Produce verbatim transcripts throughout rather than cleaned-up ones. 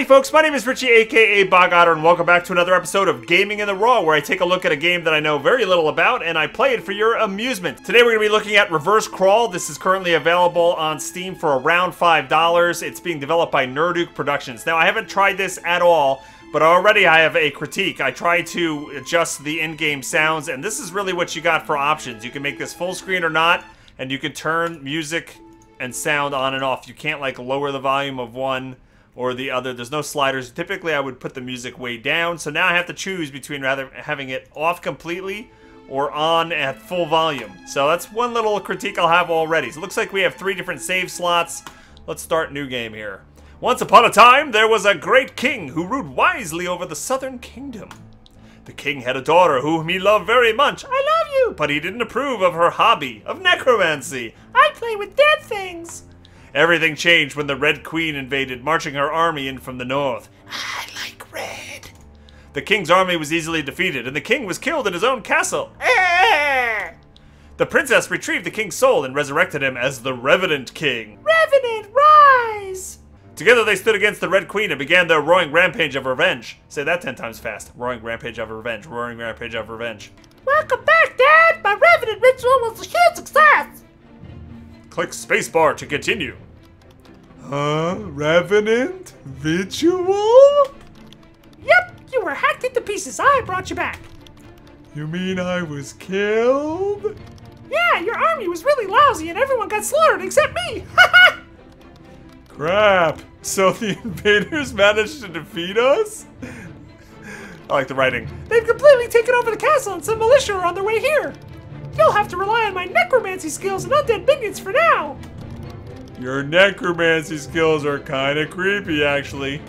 Howdy folks, my name is Richie aka Bog Otter and welcome back to another episode of Gaming in the Raw, where I take a look at a game that I know very little about and I play it for your amusement. Today we're going to be looking at Reverse Crawl. This is currently available on Steam for around five dollars. It's being developed by Nerdook Productions. Now I haven't tried this at all, but already I have a critique. I tried to adjust the in-game sounds and this is really what you got for options. You can make this full screen or not, and you can turn music and sound on and off. You can't like lower the volume of one or the other. There's no sliders. Typically I would put the music way down, so now I have to choose between rather having it off completely or on at full volume. So that's one little critique I'll have already. So it looks like we have three different save slots. Let's start new game here. Once upon a time, there was a great king who ruled wisely over the southern kingdom. The king had a daughter whom he loved very much. I love you! But he didn't approve of her hobby of necromancy. I play with dead things. Everything changed when the Red Queen invaded, marching her army in from the north. I like red. The king's army was easily defeated, and the king was killed in his own castle. The princess retrieved the king's soul and resurrected him as the Revenant King. Revenant, rise! Together they stood against the Red Queen and began their roaring rampage of revenge. Say that ten times fast. Roaring rampage of revenge. Roaring rampage of revenge. Welcome back, Dad! My Revenant Ritual was a huge success! Click spacebar to continue. Huh? Revenant Ritual? Yep, you were hacked into pieces. I brought you back. You mean I was killed? Yeah, your army was really lousy and everyone got slaughtered except me. Crap. So the invaders managed to defeat us? I like the writing. They've completely taken over the castle and some militia are on their way here. You'll have to rely on my necromancy skills and undead minions for now! Your necromancy skills are kinda creepy, actually.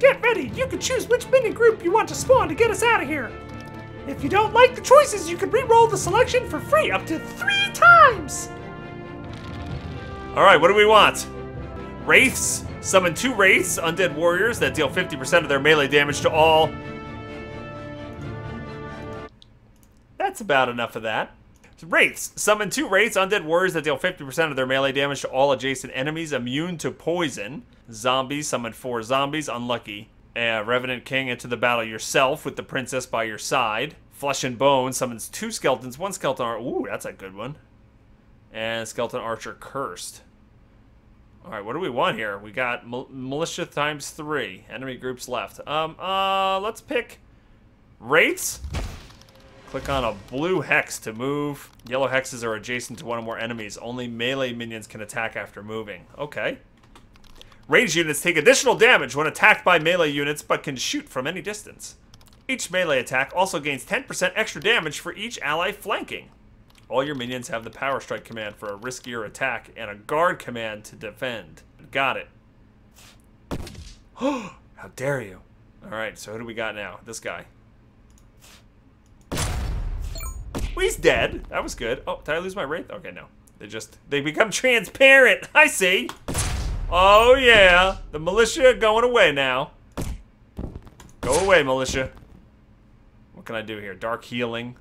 Get ready! You can choose which minion group you want to spawn to get us out of here! If you don't like the choices, you can re-roll the selection for free up to three times! Alright, what do we want? Wraiths? Summon two wraiths, undead warriors that deal fifty percent of their melee damage to all. That's about enough of that. Wraiths. Summon two wraiths, undead warriors that deal fifty percent of their melee damage to all adjacent enemies, immune to poison. Zombies. Summon four zombies. Unlucky. Uh, Revenant King, into the battle yourself with the princess by your side. Flesh and Bone summons two skeletons, one skeleton archer. Ooh, that's a good one. And skeleton archer cursed. Alright, what do we want here? We got mal militia times three. Enemy groups left. Um, uh, let's pick wraiths. Click on a blue hex to move. Yellow hexes are adjacent to one or more enemies. Only melee minions can attack after moving. Okay. Ranged units take additional damage when attacked by melee units, but can shoot from any distance. Each melee attack also gains ten percent extra damage for each ally flanking. All your minions have the power strike command for a riskier attack and a guard command to defend. Got it. Oh, how dare you. Alright, so who do we got now? This guy. Well, he's dead. That was good. Oh, did I lose my wraith? Okay, no. They just, they become transparent. I see. Oh, yeah. The militia are going away now. Go away, militia. What can I do here? Dark healing.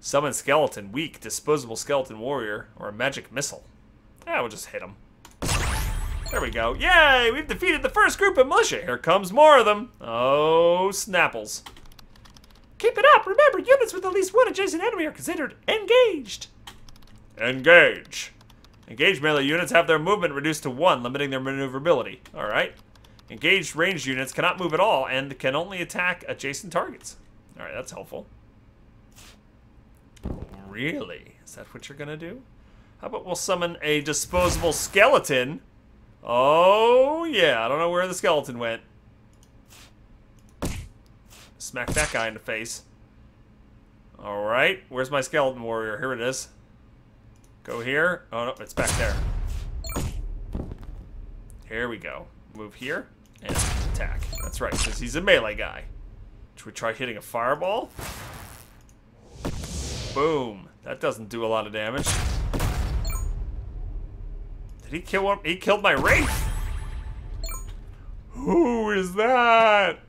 Summon skeleton. Weak. Disposable skeleton warrior. Or a magic missile. Yeah, we'll just hit him. There we go. Yay! We've defeated the first group of militia. Here comes more of them. Oh, snapples. Keep it up! Remember, units with at least one adjacent enemy are considered engaged! Engage. Engaged melee units have their movement reduced to one, limiting their maneuverability. Alright. Engaged ranged units cannot move at all and can only attack adjacent targets. Alright, that's helpful. Really? Is that what you're gonna do? How about we'll summon a disposable skeleton? Oh, yeah. I don't know where the skeleton went. Smack that guy in the face. Alright, where's my skeleton warrior? Here it is. Go here. Oh, no, it's back there. Here we go. Move here and attack. That's right, because he's a melee guy. Should we try hitting a fireball? Boom. That doesn't do a lot of damage. Did he kill him? He killed my wraith! Who is that?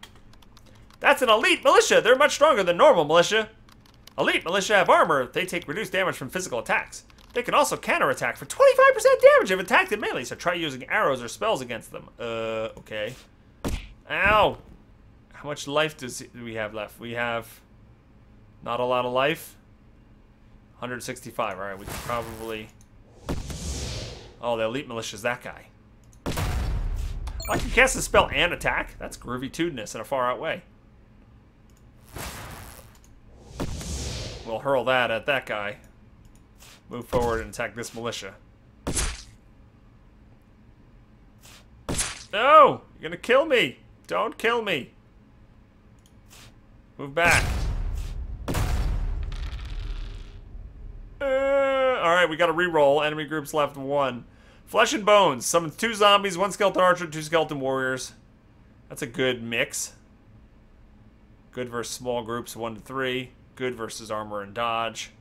That's an elite militia. They're much stronger than normal militia. Elite militia have armor. They take reduced damage from physical attacks. They can also counterattack for twenty-five percent damage if attacked in melee, so try using arrows or spells against them. Uh, okay. Ow! How much life does, do we have left? We have not a lot of life. one hundred sixty-five, alright, we can probably... Oh, the elite militia's that guy. I can cast a spell and attack. That's groovy-tudinous in a far-out way. We'll hurl that at that guy. Move forward and attack this militia. No! You're gonna kill me! Don't kill me! Move back. Uh, Alright, we gotta reroll. Enemy groups left one. Flesh and Bones. Summons two zombies, one skeleton archer, two skeleton warriors. That's a good mix. Good versus small groups, one to three. Good versus armor and dodge.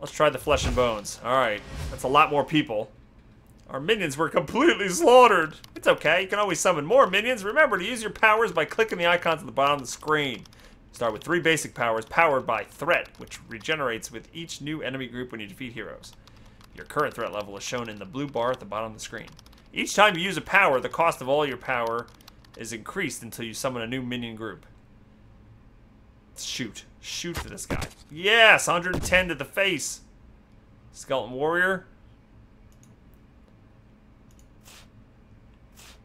Let's try the Flesh and Bones. Alright, that's a lot more people. Our minions were completely slaughtered. It's okay, you can always summon more minions. Remember to use your powers by clicking the icons at the bottom of the screen. Start with three basic powers, powered by threat, which regenerates with each new enemy group when you defeat heroes. Your current threat level is shown in the blue bar at the bottom of the screen. Each time you use a power, the cost of all your power is increased until you summon a new minion group. Let's shoot. Shoot for this guy. Yes! one hundred ten to the face. Skeleton warrior.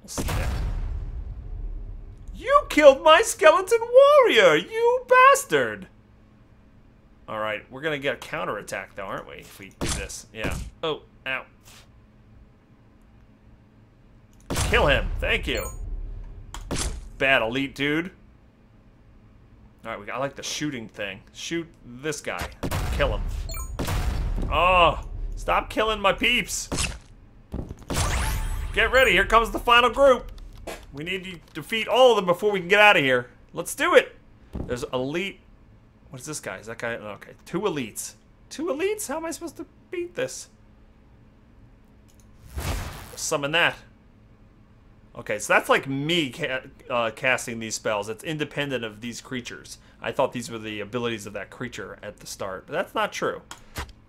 We'll see that. You killed my skeleton warrior! You bastard! Alright, we're gonna get a counterattack though, aren't we? If we do this. Yeah. Oh, ow. Kill him. Thank you. Bad elite dude. Alright, we got, I like the shooting thing. Shoot this guy. Kill him. Oh, stop killing my peeps. Get ready, here comes the final group. We need to defeat all of them before we can get out of here. Let's do it. There's elite. What's this guy? Is that guy? Okay, two elites. Two elites? How am I supposed to beat this? Summon that. Okay, so that's like me ca uh, casting these spells. It's independent of these creatures. I thought these were the abilities of that creature at the start, but that's not true.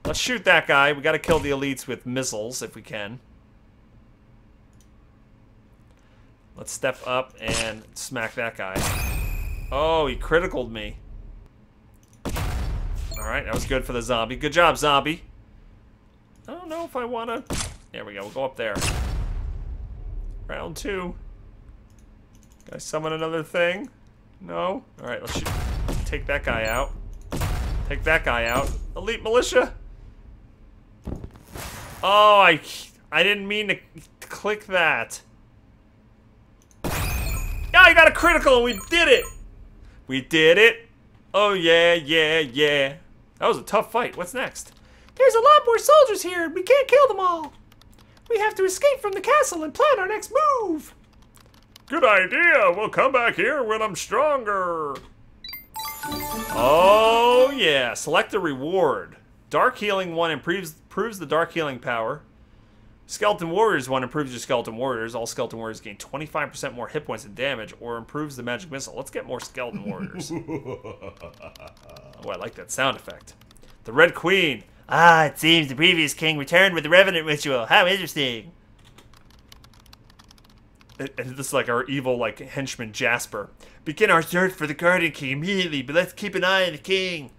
Let's shoot that guy. We gotta kill the elites with missiles if we can. Let's step up and smack that guy. Oh, he criticaled me. Alright, that was good for the zombie. Good job, zombie. I don't know if I wanna... There we go, we'll go up there. Round two. Can I summon another thing? No? Alright, let's shoot. Take that guy out. Take that guy out. Elite militia! Oh, I... I didn't mean to click that. Yeah, I got a critical and we did it! We did it! Oh yeah, yeah, yeah. That was a tough fight. What's next? There's a lot more soldiers here, and we can't kill them all. We have to escape from the castle and plan our next move. Good idea. We'll come back here when I'm stronger. Oh yeah. Select a reward. Dark Healing one improves, improves the Dark Healing power. Skeleton Warriors one improves your Skeleton Warriors. All Skeleton Warriors gain twenty-five percent more hit points and damage, or improves the Magic Missile. Let's get more Skeleton Warriors. Oh, I like that sound effect. The Red Queen. Ah, it seems the previous king returned with the Revenant Ritual. How interesting. It, it, this is like our evil, like, henchman Jasper. Begin our search for the Guardian King immediately, but let's keep an eye on the king.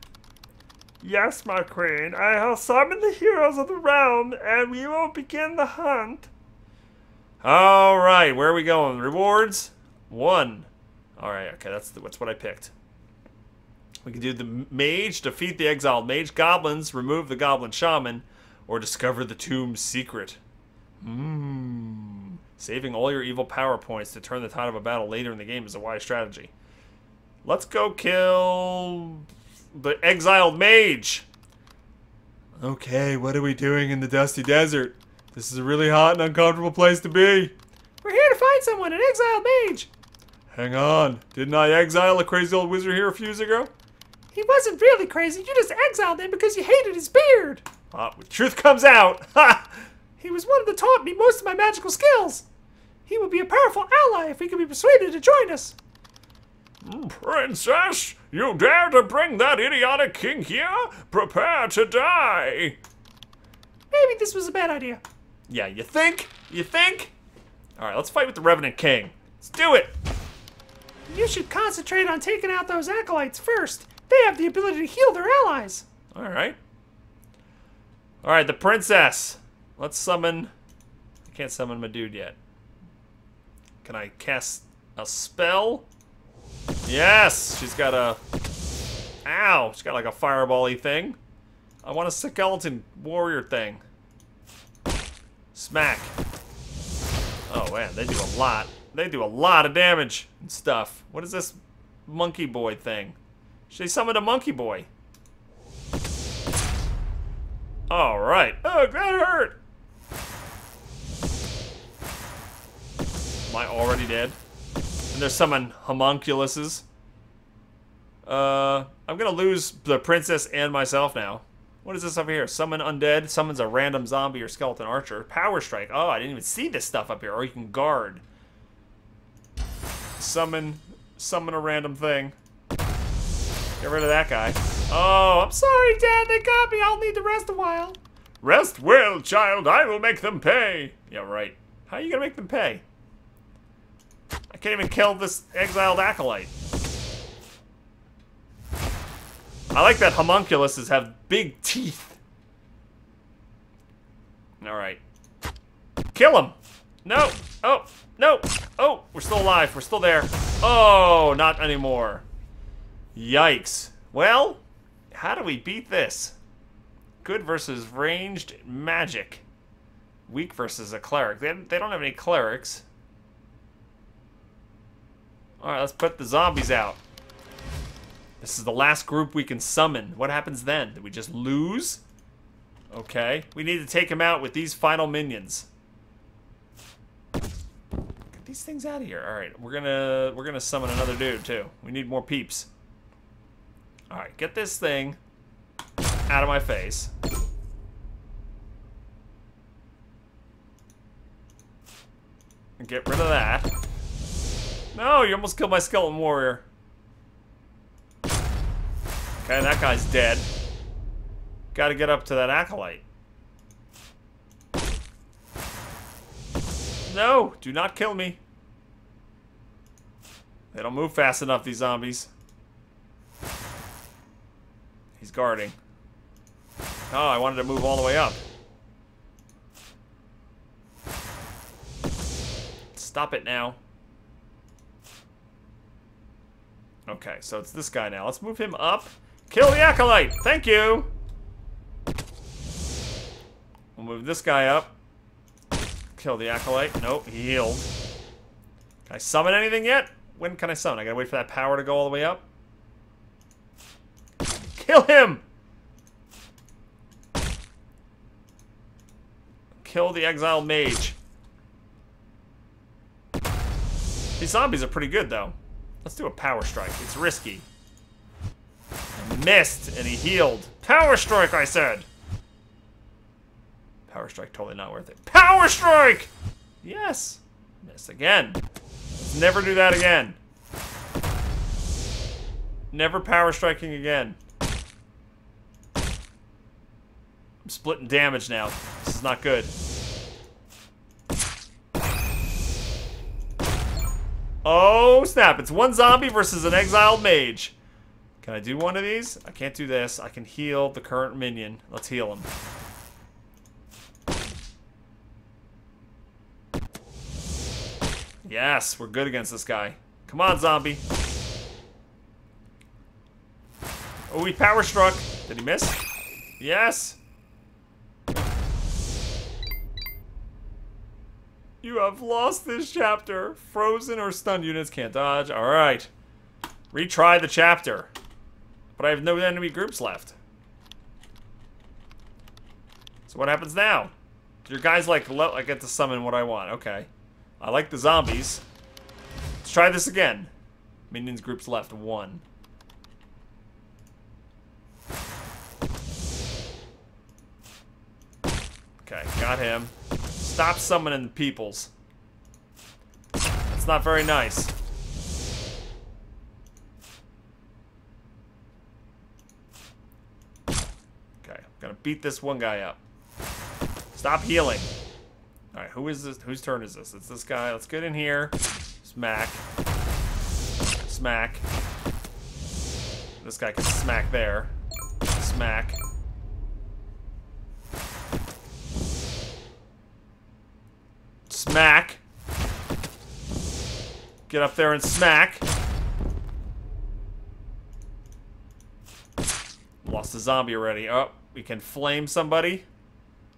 Yes, my queen, I have summoned the heroes of the realm, and we will begin the hunt. Alright, where are we going? Rewards? One. Alright, okay, that's, the, that's what I picked. We can do the mage, defeat the exiled mage, goblins, remove the goblin shaman, or discover the tomb's secret. Mmm. Saving all your evil power points to turn the tide of a battle later in the game is a wise strategy. Let's go kill... the exiled mage. Okay, what are we doing in the dusty desert? This is a really hot and uncomfortable place to be. We're here to find someone, an exiled mage. Hang on, didn't I exile a crazy old wizard here a few years ago? He wasn't really crazy, you just exiled him because you hated his beard. Ah, uh, truth comes out. Ha! He was one that taught me most of my magical skills. He would be a powerful ally if he could be persuaded to join us. Oh. Princess, you dare to bring that idiotic king here? Prepare to die. Maybe this was a bad idea. Yeah, you think? You think? All right, let's fight with the Revenant King. Let's do it. You should concentrate on taking out those acolytes first. They have the ability to heal their allies. All right. All right, the princess. Let's summon... I can't summon my dude yet. Can I cast a spell? Yes! She's got a... Ow! She's got like a fireball-y thing. I want a skeleton warrior thing. Smack. Oh, man, they do a lot. They do a lot of damage and stuff. What is this monkey boy thing? She summoned a monkey boy. All right. Oh, that hurt. Am I already dead? And there's summon homunculuses. Uh, I'm gonna lose the princess and myself now. What is this up here? Summon undead. Summons a random zombie or skeleton archer. Power strike. Oh, I didn't even see this stuff up here. Or you can guard. Summon, summon a random thing. Get rid of that guy. Oh, I'm sorry, Dad. They got me. I'll need to rest a while. Rest well, child. I will make them pay. Yeah, right. How are you gonna make them pay? I can't even kill this exiled acolyte. I like that homunculuses have big teeth. All right. Kill him. No. Oh. No. Oh. We're still alive. We're still there. Oh, not anymore. Yikes. Well, how do we beat this? Good versus ranged magic. Weak versus a cleric. They, they don't have any clerics. Alright, let's put the zombies out. This is the last group we can summon. What happens then? Do we just lose? Okay. We need to take him out with these final minions. Get these things out of here. Alright, we're gonna we're gonna summon another dude too. We need more peeps. All right, get this thing out of my face. And get rid of that. No, you almost killed my skeleton warrior. Okay, that guy's dead. Gotta get up to that acolyte. No, do not kill me. They don't move fast enough, these zombies. He's guarding. Oh, I wanted to move all the way up. Stop it now. Okay, so it's this guy now. Let's move him up. Kill the acolyte! Thank you! We'll move this guy up. Kill the acolyte. Nope, he healed. Can I summon anything yet? When can I summon? I gotta wait for that power to go all the way up. Kill him! Kill the exiled mage. These zombies are pretty good, though. Let's do a power strike. It's risky. I missed, and he healed. Power strike, I said! Power strike, totally not worth it. Power strike! Yes! Miss again. Let's never do that again. Never power striking again. Splitting damage now. This is not good. Oh, snap. It's one zombie versus an exiled mage. Can I do one of these? I can't do this. I can heal the current minion. Let's heal him. Yes, we're good against this guy. Come on, zombie. Oh, he power struck. Did he miss? Yes. You have lost this chapter. Frozen or stunned units can't dodge. All right. Retry the chapter. But I have no enemy groups left. So what happens now? Your guy's like, I get to summon what I want. Okay. I like the zombies. Let's try this again. Minions groups left. One. Okay. Got him. Stop summoning the peoples. That's not very nice. Okay, I'm gonna beat this one guy up. Stop healing. All right, who is this? Whose turn is this? It's this guy. Let's get in here. Smack. Smack. This guy can smack there. Smack. Smack. Get up there and smack. Lost a zombie already. Oh, we can flame somebody.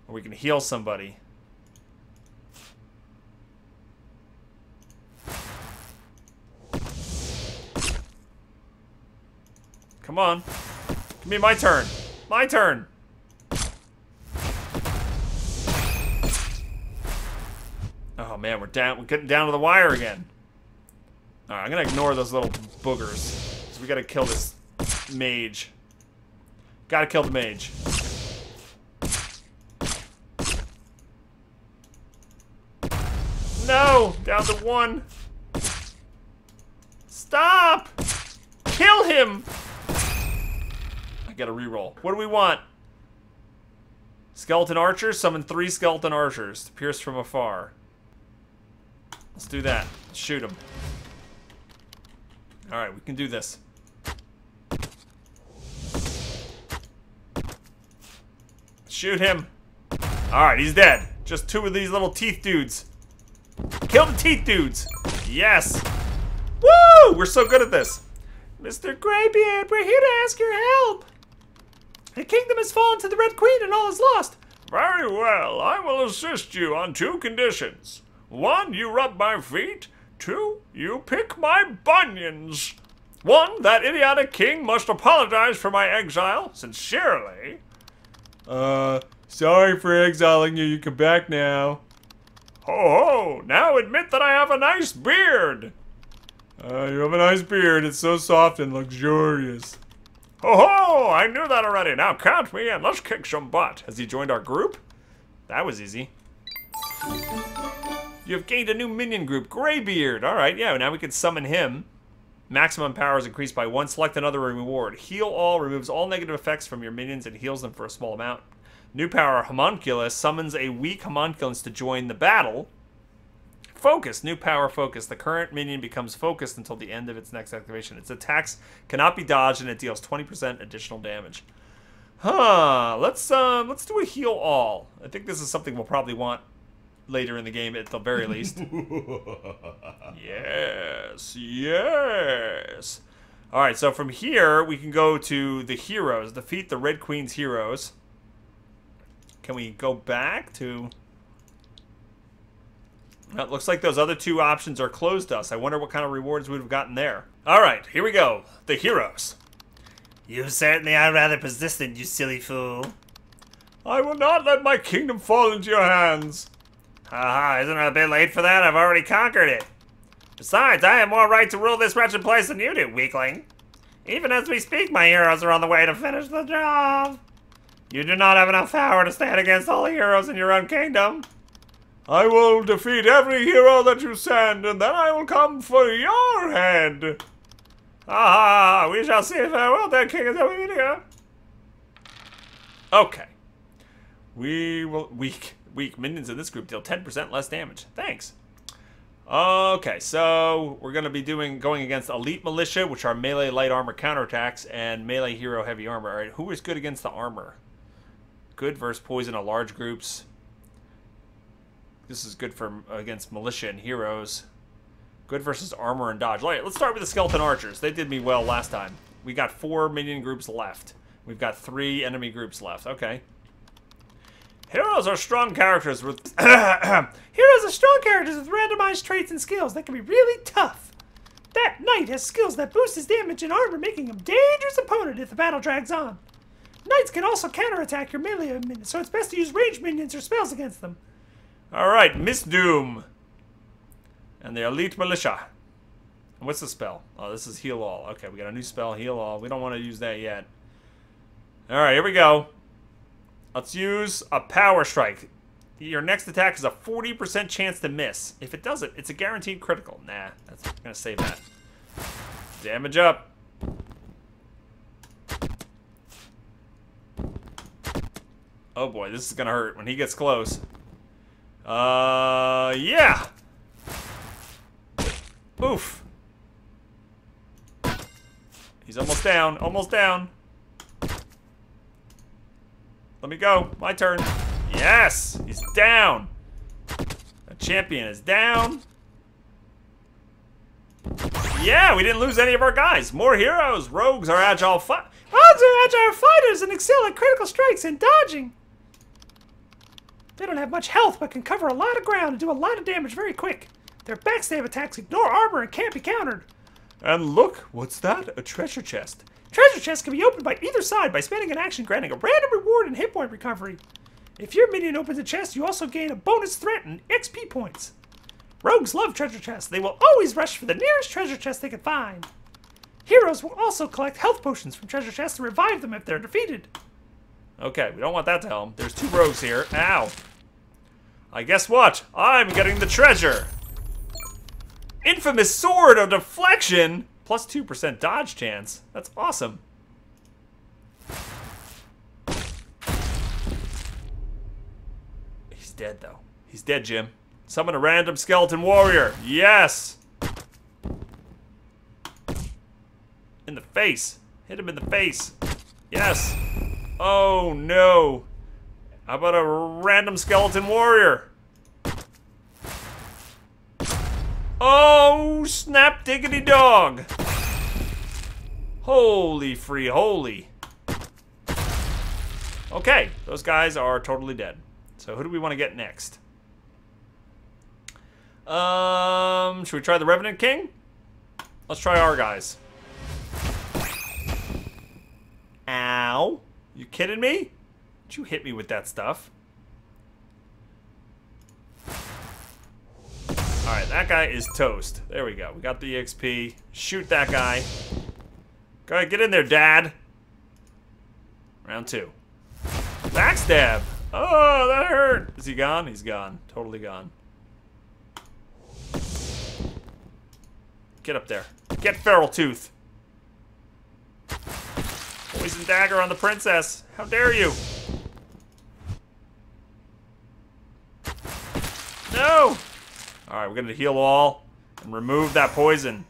Or we can heal somebody. Come on. Give me my turn. My turn. Oh man, we're down. We're getting down to the wire again. Alright, I'm gonna ignore those little boogers. So we gotta kill this mage. Gotta kill the mage. No! Down to one. Stop! Kill him! I gotta reroll. What do we want? Skeleton archers? Summon three skeleton archers to pierce from afar. Let's do that. Shoot him. Alright, we can do this. Shoot him. Alright, he's dead. Just two of these little teeth dudes. Kill the teeth dudes. Yes. Woo! We're so good at this. Mister Greybeard, we're here to ask your help. The kingdom has fallen to the Red Queen and all is lost. Very well. I will assist you on two conditions. One, you rub my feet. Two, you pick my bunions. One, that idiotic king must apologize for my exile, sincerely. Uh, sorry for exiling you, you come back now. Ho ho, now admit that I have a nice beard. Uh, you have a nice beard, it's so soft and luxurious. Ho ho, I knew that already, now count me and let's kick some butt. Has he joined our group? That was easy. You have gained a new minion group, Greybeard. All right, yeah, now we can summon him. Maximum power is increased by one. Select another reward. Heal all, removes all negative effects from your minions and heals them for a small amount. New power, Homunculus, summons a weak Homunculus to join the battle. Focus, new power, Focus. The current minion becomes focused until the end of its next activation. Its attacks cannot be dodged and it deals twenty percent additional damage. Huh, let's, um, let's do a heal all. I think this is something we'll probably want later in the game, at the very least. Yes, yes. All right, so from here, we can go to the heroes. Defeat the Red Queen's heroes. Can we go back to... It looks like those other two options are closed to us. I wonder what kind of rewards we'd have gotten there. All right, here we go. The heroes. You certainly are rather persistent, you silly fool. I will not let my kingdom fall into your hands. Haha, uh-huh. Isn't it a bit late for that? I've already conquered it. Besides, I have more right to rule this wretched place than you do, weakling. Even as we speak, my heroes are on the way to finish the job. You do not have enough power to stand against all the heroes in your own kingdom. I will defeat every hero that you send, and then I will come for your head. Haha, uh-huh. We shall see if I will, that king is over here. Okay. We will... Weak. Weak minions in this group deal ten percent less damage. Thanks. Okay, so we're going to be doing going against Elite Militia, which are melee light armor counterattacks, and melee hero heavy armor. All right, who is good against the armor? Good versus poison of large groups. This is good for against militia and heroes. Good versus armor and dodge. All right, let's start with the skeleton archers. They did me well last time. We got four minion groups left. We've got three enemy groups left. Okay. Heroes are strong characters with Heroes are strong characters with randomized traits and skills that can be really tough. That knight has skills that boost his damage and armor, making him a dangerous opponent if the battle drags on. Knights can also counterattack your melee minions, so it's best to use ranged minions or spells against them. Alright, Miss Doom. And the Elite Militia. And what's the spell? Oh, this is Heal All. Okay, we got a new spell, Heal All. We don't want to use that yet. Alright, here we go. Let's use a power strike. Your next attack is a forty percent chance to miss. If it doesn't, it's a guaranteed critical. Nah, that's gonna save that. Damage up. Oh boy, this is gonna hurt when he gets close. Uh, yeah! Oof. He's almost down, almost down. Let me go, my turn. Yes, he's down. A champion is down. Yeah, we didn't lose any of our guys. More heroes, rogues are agile fi- Rogues are agile fighters and excel at critical strikes and dodging. They don't have much health, but can cover a lot of ground and do a lot of damage very quick. Their backstab attacks ignore armor and can't be countered. And look, what's that? A treasure chest. Treasure chests can be opened by either side by spending an action, granting a random reward and hit point recovery. If your minion opens a chest, you also gain a bonus threat and X P points. Rogues love treasure chests. They will always rush for the nearest treasure chest they can find. Heroes will also collect health potions from treasure chests and revive them if they're defeated. Okay, we don't want that to help. There's two rogues here. Ow. I guess what? I'm getting the treasure. Infamous sword of deflection. Plus two percent dodge chance. That's awesome. He's dead, though. He's dead, Jim. Summon a random skeleton warrior. Yes! In the face. Hit him in the face. Yes. Oh, no. How about a random skeleton warrior? Oh, snap diggity dog. Holy free holy. Okay, those guys are totally dead. So who do we want to get next? Um, should we try the Revenant King? Let's try our guys. Ow. You kidding me? Did you hit me with that stuff? Alright, that guy is toast. There we go. We got the E X P. Shoot that guy. Go ahead, get in there, Dad. Round two. Backstab. Oh, that hurt. Is he gone? He's gone. Totally gone. Get up there. Get Feral Tooth. Poison dagger on the princess. How dare you? No! All right, we're gonna heal all and remove that poison.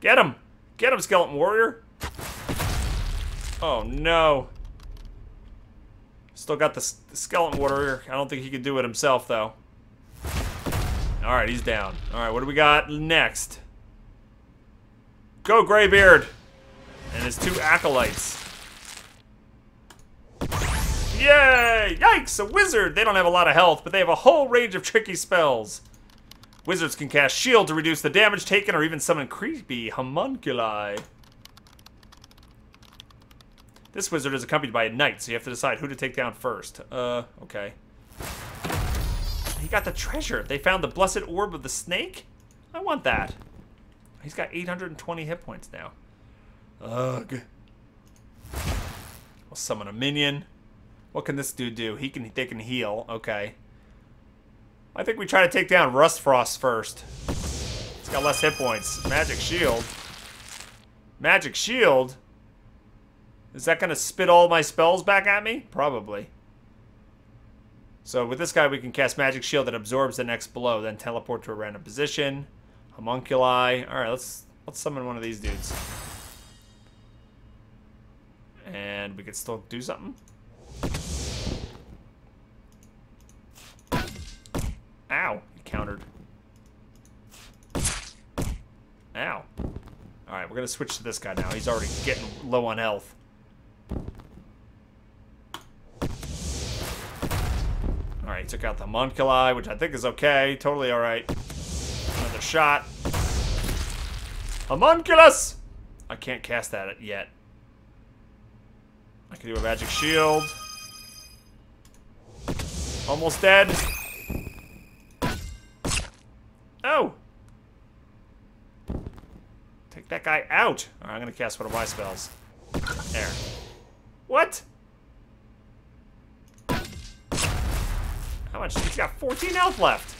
Get him! Get him, Skeleton Warrior! Oh no! Still got the, the Skeleton Warrior. I don't think he can do it himself, though. All right, he's down. All right, what do we got next? Go, Greybeard! And his two acolytes. Yay! Yikes! A wizard! They don't have a lot of health, but they have a whole range of tricky spells. Wizards can cast shield to reduce the damage taken or even summon creepy homunculi. This wizard is accompanied by a knight, so you have to decide who to take down first. Uh, okay. He got the treasure! They found the blessed orb of the snake? I want that. He's got eight hundred twenty hit points now. Ugh. We'll summon a minion. What can this dude do? He can, they can heal. Okay. I think we try to take down Rustfrost first. It's got less hit points. Magic shield. Magic shield? Is that going to spit all my spells back at me? Probably. So with this guy, we can cast magic shield that absorbs the next blow, then teleport to a random position. Homunculi. All right, let's let's summon one of these dudes. And we could still do something. Ow, he countered. Ow. Alright, we're gonna switch to this guy now. He's already getting low on health. Alright, took out the homunculi, which I think is okay. Totally alright. Another shot. Homunculus! I can't cast that yet. I can do a magic shield. Almost dead. Oh! Take that guy out! Alright, I'm gonna cast one of my spells. There. What? How much? He's got fourteen health left.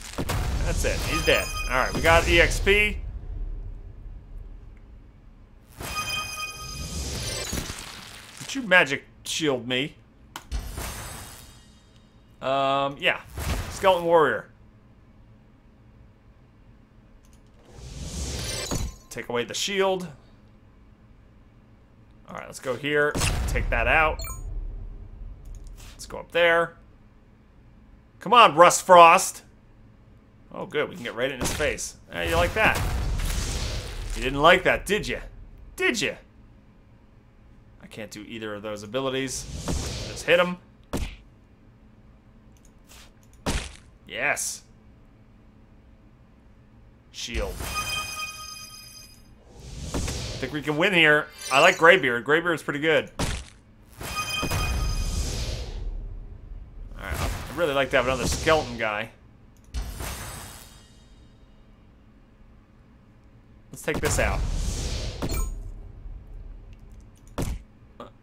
That's it. He's dead. Alright, we got E X P. I'm Did you magic shield me? Um, yeah. Skeleton warrior. Take away the shield. Alright, let's go here. Take that out. Let's go up there. Come on, Rust Frost! Oh, good. We can get right in his face. Hey, you like that? You didn't like that, did you? Did you? I can't do either of those abilities. Just hit him. Yes. Shield. I think we can win here. I like Greybeard. Greybeard's pretty good. Alright, I'd really like to have another skeleton guy. Let's take this out.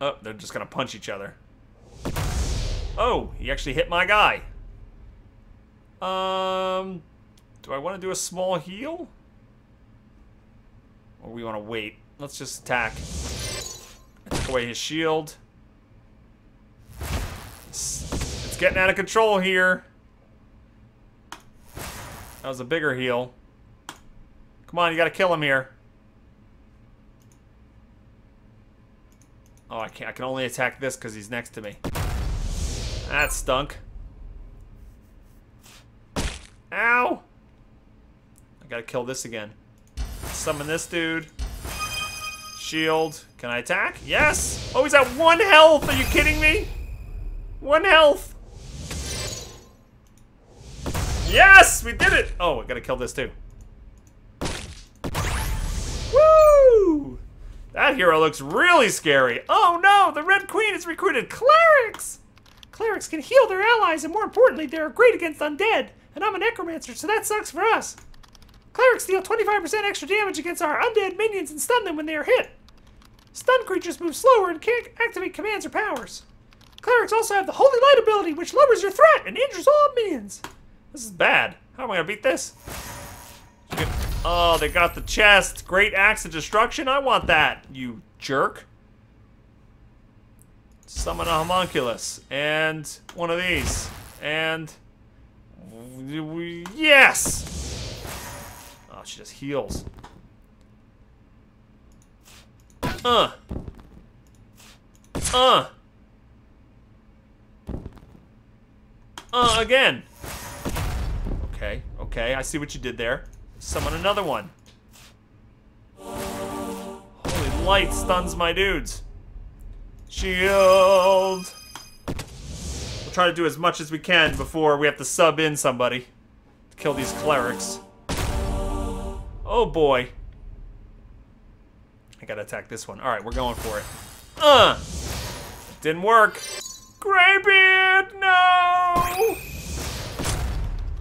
Oh, they're just gonna punch each other. Oh, he actually hit my guy. Um, do I want to do a small heal? Or we want to wait? Let's just attack. I took away his shield. It's, it's getting out of control here. That was a bigger heal. Come on, you gotta kill him here. Oh, I can't. I can only attack this because he's next to me. That stunk. Ow! I gotta kill this again. Summon this dude. Shield. Can I attack? Yes! Oh, he's at one health! Are you kidding me? One health! Yes! We did it! Oh, I gotta kill this too. Woo! That hero looks really scary. Oh no! The Red Queen has recruited clerics! Clerics can heal their allies, and more importantly, they're great against undead. And I'm a necromancer, so that sucks for us. Clerics deal twenty-five percent extra damage against our undead minions and stun them when they are hit. Stunned creatures move slower and can't activate commands or powers. Clerics also have the Holy Light ability, which lowers your threat and injures all minions. This is bad. How am I going to beat this? Oh, they got the chest. Great Axe of Destruction. I want that, you jerk. Summon a homunculus. And one of these. And... yes! Oh, she just heals. Uh. Uh. Uh, again. Okay, okay, I see what you did there. Summon another one. Holy light stuns my dudes. Shield! We'll try to do as much as we can before we have to sub in somebody to kill these clerics. Oh boy. I gotta attack this one. Alright, we're going for it. Uh! It didn't work. Greybeard! No!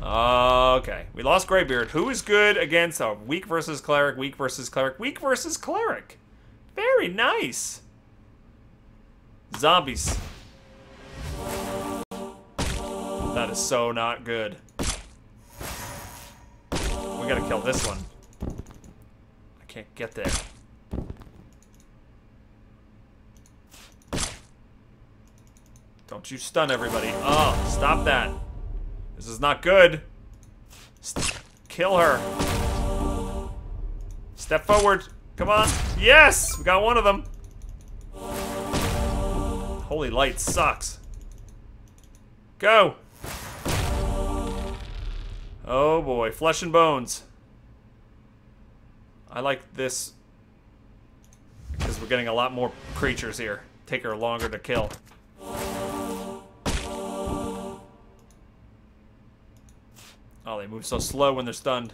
Uh, okay, we lost Greybeard. Who is good against a weak versus cleric, weak versus cleric, weak versus cleric? Very nice. Zombies. That is so not good. We gotta kill this one. I can't get there. Don't you stun everybody. Oh, stop that. This is not good. St- kill her. Step forward. Come on. Yes! We got one of them. Holy light sucks. Go! Oh boy, flesh and bones. I like this because we're getting a lot more creatures here. Take her longer to kill. Oh, they move so slow when they're stunned.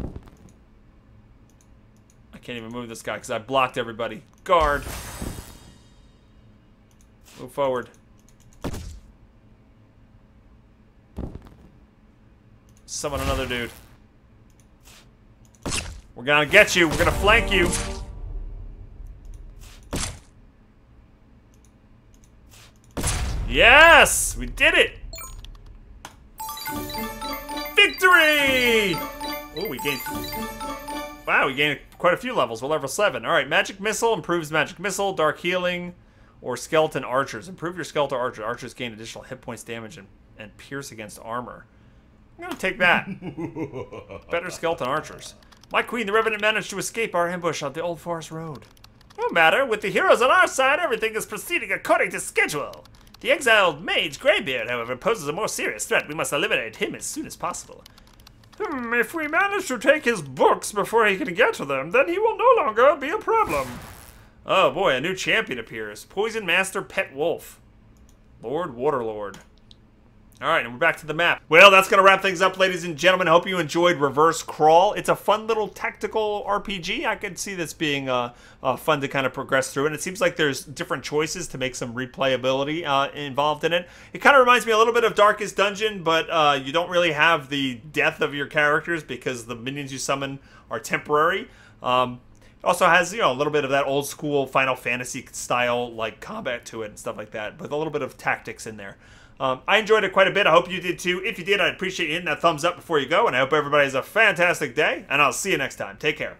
I can't even move this guy because I blocked everybody. Guard! Move forward. Summon another dude. We're gonna get you. We're gonna flank you. Yes! We did it! Victory! Oh, we gained Wow, we gained quite a few levels. We're level seven. All right, Magic Missile improves Magic Missile, Dark Healing, or Skeleton Archers. Improve your Skeleton Archer. Archers gain additional hit points, damage, and, and pierce against armor. I'm going to take that. Better Skeleton Archers. My queen, the Revenant, managed to escape our ambush on the Old Forest Road. No matter, with the heroes on our side, everything is proceeding according to schedule. The exiled mage, Greybeard, however, poses a more serious threat. We must eliminate him as soon as possible. Hmm, if we manage to take his books before he can get to them, then he will no longer be a problem. Oh boy, a new champion appears. Poison Master Pet Wolf. Lord Waterlord. Alright, and we're back to the map. Well, that's going to wrap things up, ladies and gentlemen. I hope you enjoyed Reverse Crawl. It's a fun little tactical R P G. I could see this being uh, uh, fun to kind of progress through. And it seems like there's different choices to make some replayability uh, involved in it. It kind of reminds me a little bit of Darkest Dungeon, but uh, you don't really have the death of your characters because the minions you summon are temporary. Um, it also has, you know, a little bit of that old school Final Fantasy style like combat to it and stuff like that, with a little bit of tactics in there. Um, I enjoyed it quite a bit. I hope you did too. If you did, I'd appreciate you hitting that thumbs up before you go. And I hope everybody has a fantastic day. And I'll see you next time. Take care.